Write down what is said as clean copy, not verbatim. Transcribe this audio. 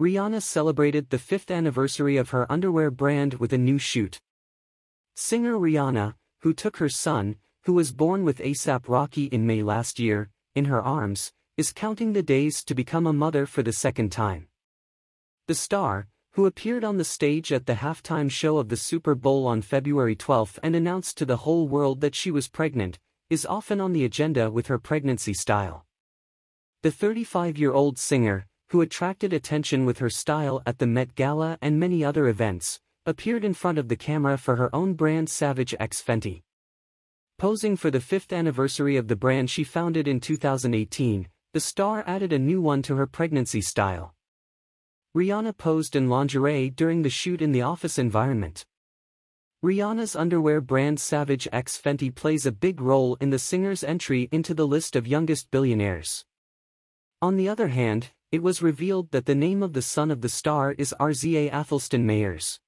Rihanna celebrated the 5th anniversary of her underwear brand with a new shoot. Singer Rihanna, who took her son, who was born with A$AP Rocky in May last year, in her arms, is counting the days to become a mother for the second time. The star, who appeared on the stage at the halftime show of the Super Bowl on February 12 and announced to the whole world that she was pregnant, is often on the agenda with her pregnancy style. The 35-year-old singer, who attracted attention with her style at the Met Gala and many other events, appeared in front of the camera for her own brand Savage X Fenty. Posing for the 5th anniversary of the brand she founded in 2018, the star added a new one to her pregnancy style. Rihanna posed in lingerie during the shoot in the office environment. Rihanna's underwear brand Savage X Fenty plays a big role in the singer's entry into the list of youngest billionaires. On the other hand, it was revealed that the name of the son of the star is RZA Athelston Mayers.